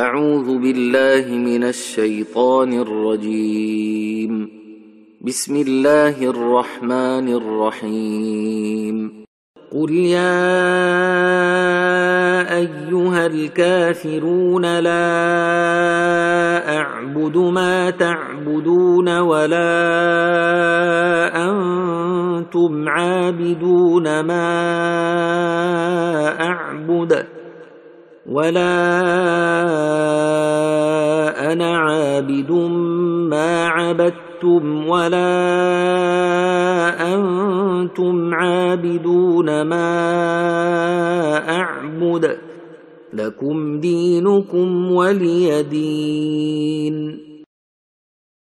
أعوذ بالله من الشيطان الرجيم. بسم الله الرحمن الرحيم. قل يا أيها الكافرون لا أعبد ما تعبدون ولا أنتم عابدون ما أعبد ولا أنا عابد ما عبدتم ولا أنتم عابدون ما أعبد لكم دينكم ولي دين.